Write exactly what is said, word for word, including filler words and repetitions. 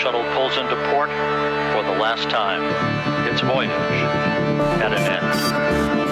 shuttle pulls into port for the last time. Its voyage at an end.